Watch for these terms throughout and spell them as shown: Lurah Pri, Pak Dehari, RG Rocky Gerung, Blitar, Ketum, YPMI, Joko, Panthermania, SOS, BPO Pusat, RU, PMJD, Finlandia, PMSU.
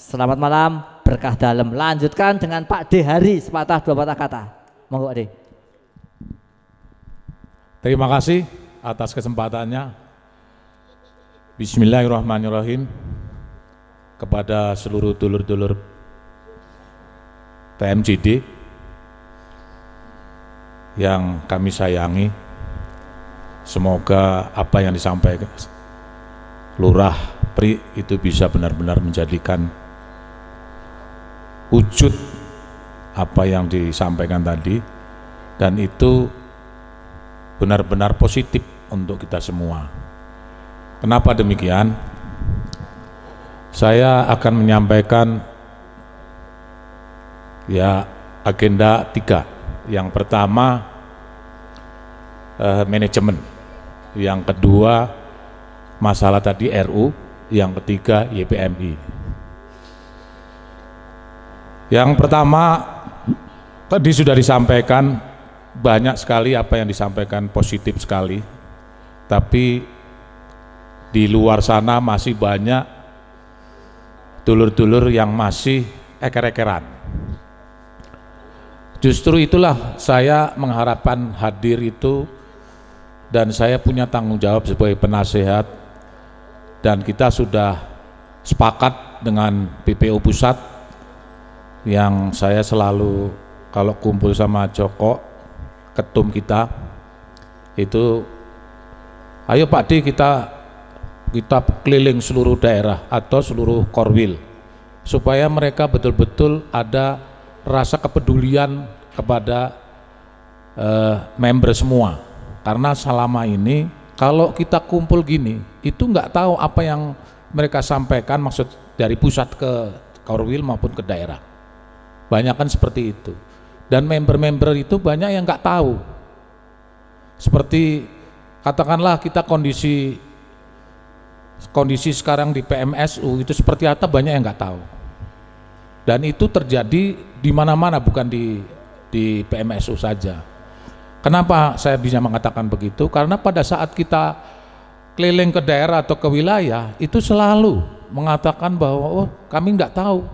Selamat malam, berkah dalam. Lanjutkan dengan Pak Dehari, sepatah dua patah kata. Monggo, Pak De. Terima kasih atas kesempatannya. Bismillahirrahmanirrahim. Kepada seluruh dulur-dulur PMJD yang kami sayangi, semoga apa yang disampaikan Lurah Pri itu bisa benar-benar menjadikan wujud apa yang disampaikan tadi, dan itu benar-benar positif untuk kita semua. Kenapa demikian? Saya akan menyampaikan ya agenda 3. Yang pertama manajemen, yang kedua masalah tadi RU, yang ketiga YPMI. Yang pertama tadi sudah disampaikan banyak sekali apa yang disampaikan, positif sekali, tapi di luar sana masih banyak dulur-dulur yang masih eker-ekeran. Justru itulah saya mengharapkan hadir itu, dan saya punya tanggung jawab sebagai penasehat, dan kita sudah sepakat dengan BPO Pusat yang saya selalu kalau kumpul sama Joko, Ketum kita itu, ayo Pak D kita keliling seluruh daerah atau seluruh korwil supaya mereka betul-betul ada rasa kepedulian kepada member semua, karena selama ini kalau kita kumpul gini itu nggak tahu apa yang mereka sampaikan, maksud dari pusat ke korwil maupun ke daerah, banyak kan seperti itu, dan member-member itu banyak yang nggak tahu. Seperti katakanlah kita kondisi sekarang di PMSU itu seperti apa, banyak yang nggak tahu, dan itu terjadi di mana-mana, bukan di PMSU saja. Kenapa saya bisa mengatakan begitu? Karena pada saat kita keliling ke daerah atau ke wilayah itu selalu mengatakan bahwa oh kami nggak tahu,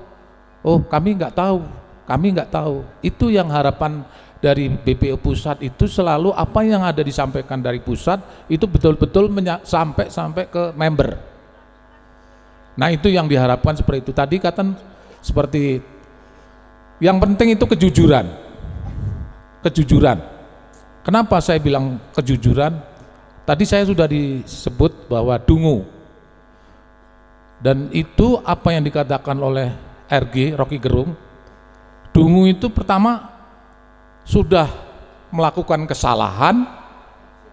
oh kami nggak tahu, kami nggak tahu. Itu yang harapan dari BPO Pusat itu, selalu apa yang ada disampaikan dari pusat itu betul-betul sampai ke member. Nah itu yang diharapkan seperti itu. Tadi kata seperti yang penting itu kejujuran. Kejujuran. Kenapa saya bilang kejujuran? Tadi saya sudah disebut bahwa dungu. Dan itu apa yang dikatakan oleh RG Rocky Gerung. Dungu itu pertama sudah melakukan kesalahan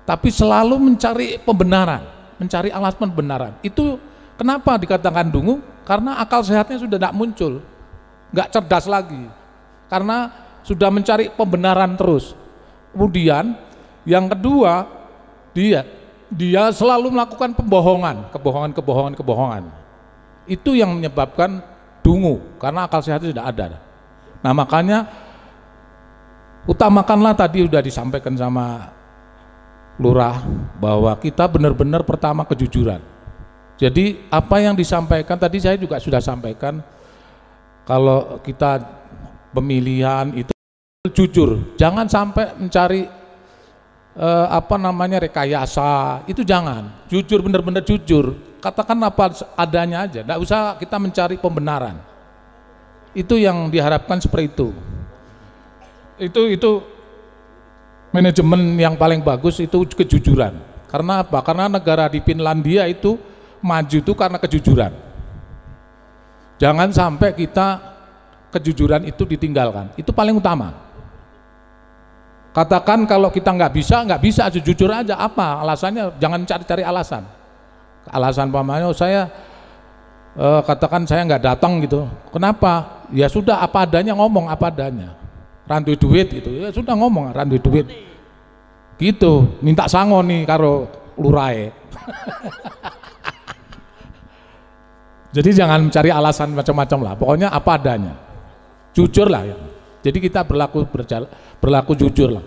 tapi selalu mencari pembenaran, mencari alasan pembenaran. Itu kenapa dikatakan dungu? Karena akal sehatnya sudah tidak muncul, nggak cerdas lagi, karena sudah mencari pembenaran terus. Kemudian yang kedua, dia selalu melakukan pembohongan, kebohongan. Itu yang menyebabkan dungu, karena akal sehatnya sudah ada. Nah makanya utamakanlah, tadi sudah disampaikan sama Lurah bahwa kita benar-benar pertama kejujuran. Jadi apa yang disampaikan tadi saya juga sudah sampaikan, kalau kita pemilihan itu jujur, jangan sampai mencari rekayasa, itu jangan, jujur, benar-benar jujur, katakan apa adanya aja, tidak usah kita mencari pembenaran. Itu yang diharapkan seperti itu. Itu manajemen yang paling bagus itu kejujuran. Karena apa? Karena negara di Finlandia itu maju itu karena kejujuran. Jangan sampai kita kejujuran itu ditinggalkan, itu paling utama. Katakan kalau kita nggak bisa, jujur aja apa alasannya, jangan cari-cari alasan. Alasan pamannya saya katakan saya nggak datang gitu. Kenapa? Ya sudah apa adanya, ngomong apa adanya. Rantui duit gitu, ya sudah ngomong rantui duit. Gitu, minta sango nih karo lurae. Jadi jangan mencari alasan macam-macam lah, pokoknya apa adanya, jujur lah ya. Jadi kita berlaku jujur lah.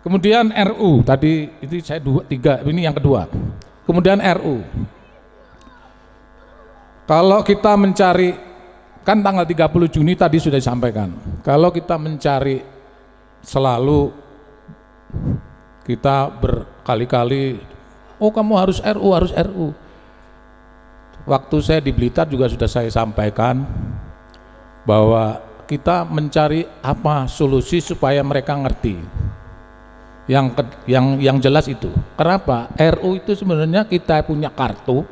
Kemudian RU tadi itu saya ini yang kedua. Kemudian RU. Kalau kita mencari, kan tanggal 30 Juni tadi sudah disampaikan, kalau kita mencari selalu kita berkali-kali, oh kamu harus RU, harus RU. Waktu saya di Blitar juga sudah saya sampaikan bahwa kita mencari apa solusi supaya mereka ngerti. Yang jelas itu. Kenapa? RU itu sebenarnya kita punya kartu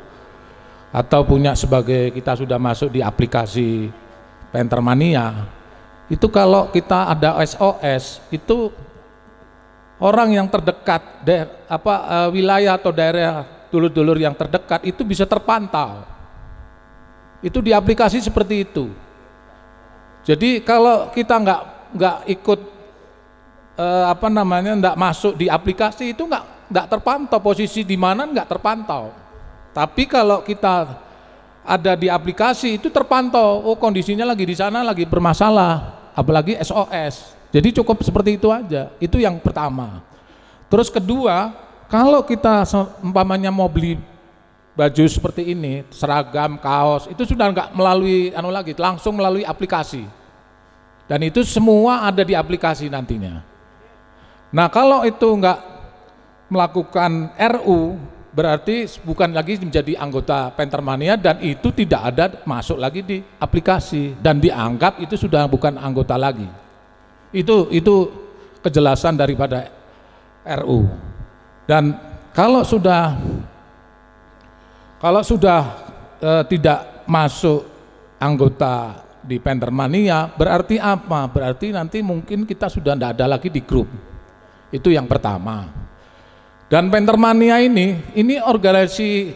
atau punya sebagai kita sudah masuk di aplikasi Panthermania. Itu kalau kita ada SOS itu orang yang terdekat wilayah atau daerah dulur-dulur yang terdekat itu bisa terpantau. Itu di aplikasi seperti itu. Jadi kalau kita nggak ikut nggak masuk di aplikasi itu nggak terpantau, posisi di mana nggak terpantau. Tapi kalau kita ada di aplikasi itu terpantau, oh kondisinya lagi di sana lagi bermasalah, apalagi SOS. Jadi cukup seperti itu aja. Itu yang pertama. Terus kedua, kalau kita umpamanya mau beli baju seperti ini, seragam, kaos, itu sudah nggak melalui langsung melalui aplikasi. Dan itu semua ada di aplikasi nantinya. Nah kalau itu nggak melakukan RU, berarti bukan lagi menjadi anggota Panthermania dan itu tidak ada masuk lagi di aplikasi dan dianggap itu sudah bukan anggota lagi. Itu kejelasan daripada RU. Dan kalau sudah tidak masuk anggota di Panthermania, berarti apa? Berarti nanti mungkin kita sudah tidak ada lagi di grup. Itu yang pertama. Dan Panthermania ini organisasi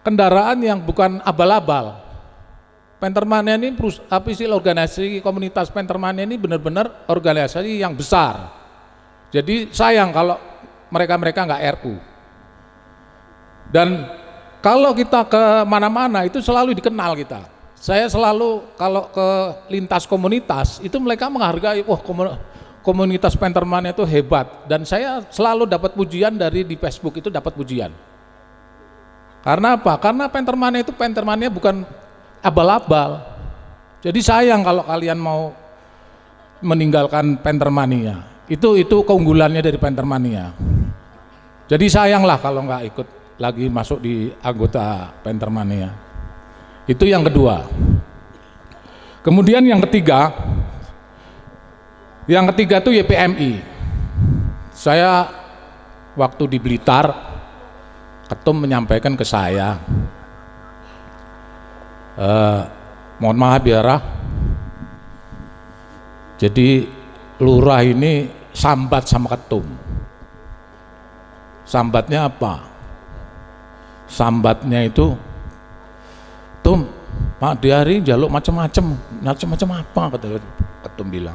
kendaraan yang bukan abal-abal. Panthermania ini organisasi komunitas Panthermania ini benar-benar organisasi yang besar. Jadi sayang kalau mereka-mereka nggak RU. Dan kalau kita ke mana-mana itu selalu dikenal kita. Saya selalu kalau ke lintas komunitas itu mereka menghargai, wah komunitas Panthermania itu hebat, dan saya selalu dapat pujian di Facebook itu dapat pujian. Karena apa? Karena Panthermania bukan abal-abal. Jadi sayang kalau kalian mau meninggalkan Panthermania. Itu keunggulannya dari Panthermania. Jadi sayanglah kalau nggak ikut lagi masuk di anggota Panthermania. Itu yang kedua. Kemudian yang ketiga. Yang ketiga itu YPMI. Saya waktu di Blitar, Ketum menyampaikan ke saya, mohon maaf ya Rah, jadi lurah ini sambat sama Ketum. Sambatnya apa? Sambatnya itu, Tum, Pak Dehari jaluk macam-macam apa kata Ketum bilang.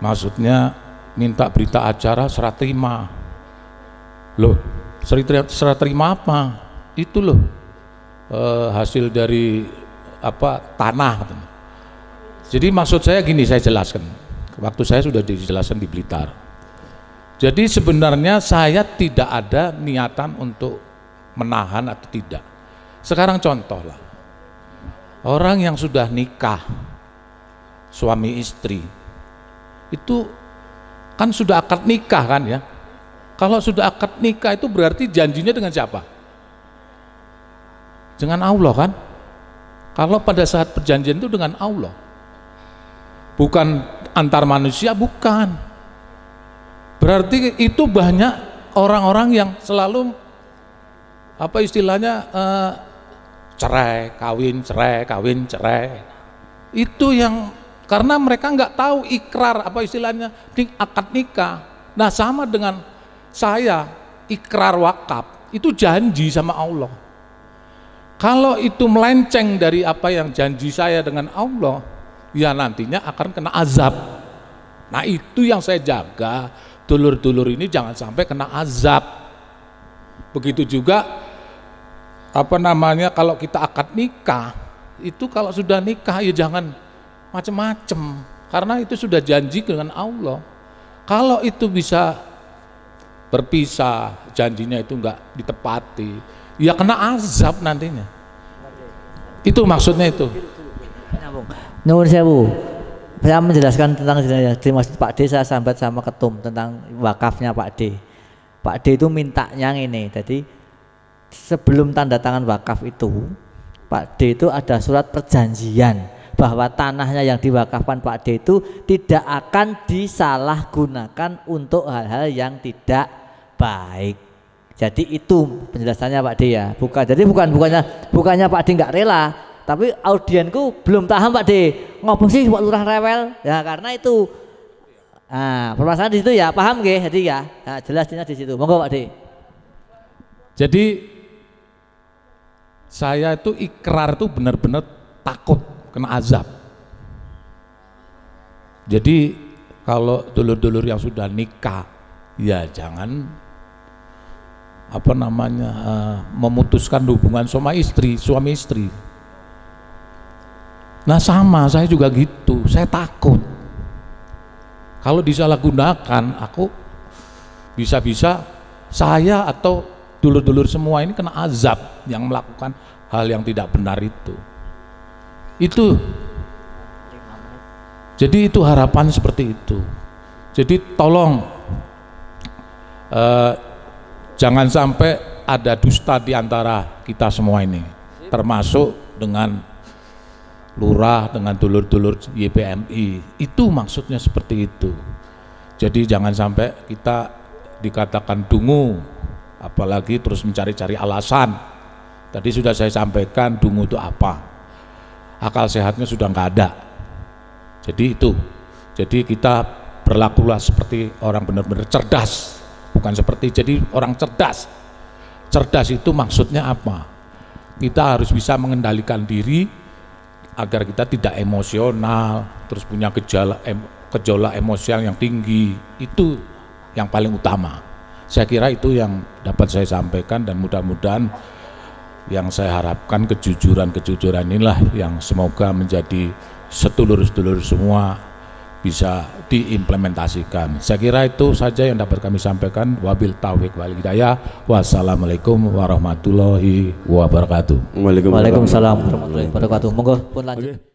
Maksudnya minta berita acara serah terima. Loh, serah terima apa? Itu loh hasil dari tanah. Jadi maksud saya gini, saya jelaskan. Waktu saya sudah dijelaskan di Blitar. Jadi sebenarnya saya tidak ada niatan untuk menahan atau tidak. Sekarang contoh lah. Orang yang sudah nikah, suami istri, itu kan sudah akad nikah kan ya. Kalau sudah akad nikah itu berarti janjinya dengan siapa? Dengan Allah kan. Kalau pada saat perjanjian itu dengan Allah, bukan antar manusia, bukan. Berarti itu banyak orang-orang yang selalu cerai, kawin, cerai, kawin, cerai. Itu yang karena mereka nggak tahu ikrar akad nikah. Nah sama dengan saya ikrar wakaf itu janji sama Allah. Kalau itu melenceng dari apa yang janji saya dengan Allah, ya nantinya akan kena azab. Nah itu yang saya jaga, dulur-dulur ini jangan sampai kena azab. Begitu juga kalau kita akad nikah itu kalau sudah nikah ya jangan macam-macam, karena itu sudah janji dengan Allah. Kalau itu bisa berpisah, janjinya itu enggak ditepati, ya kena azab nantinya. Itu maksudnya itu. Nuhun sewu. Saya menjelaskan tentang terima kasih Pak D, saya sambat sama Ketum tentang wakafnya Pak D. Pak D itu mintanya ini, jadi sebelum tanda tangan wakaf itu Pak D itu ada surat perjanjian bahwa tanahnya yang diwakafkan Pak D itu tidak akan disalahgunakan untuk hal-hal yang tidak baik. Jadi itu penjelasannya Pak D ya, bukan. Jadi bukannya Pak D nggak rela, tapi audienku belum paham Pak D, ngopo sih Pak Lurah rewel? Ya karena itu, nah, permasalahan di situ ya, paham gak? Jadi ya, nah, jelasnya di situ. Monggo Pak D. Jadi saya itu ikrar itu benar-benar takut kena azab. Jadi kalau dulur-dulur yang sudah nikah, ya jangan apa namanya memutuskan hubungan suami istri. Nah sama, saya juga gitu, saya takut kalau disalahgunakan aku bisa-bisa saya atau dulur-dulur semua ini kena azab yang melakukan hal yang tidak benar itu. Itu jadi itu harapan seperti itu. Jadi tolong jangan sampai ada dusta diantara kita semua ini, termasuk dengan lurah, dengan dulur-dulur YPMI. Itu maksudnya seperti itu. Jadi jangan sampai kita dikatakan dungu, apalagi terus mencari-cari alasan. Tadi sudah saya sampaikan dungu itu apa, akal sehatnya sudah nggak ada. Jadi itu, jadi kita berlakulah seperti orang benar-benar cerdas, bukan seperti jadi orang cerdas. Cerdas itu maksudnya apa? Kita harus bisa mengendalikan diri agar kita tidak emosional, terus punya gejolak emosional yang tinggi. Itu yang paling utama. Saya kira itu yang dapat saya sampaikan, dan mudah-mudahan yang saya harapkan kejujuran-kejujuran inilah yang semoga menjadi sedulur-sedulur semua bisa diimplementasikan. Saya kira itu saja yang dapat kami sampaikan. Wabil taufiq wal hidayah. Wassalamualaikum warahmatullahi wabarakatuh. Waalaikumsalam warahmatullahi wabarakatuh. Monggo pun lanjut.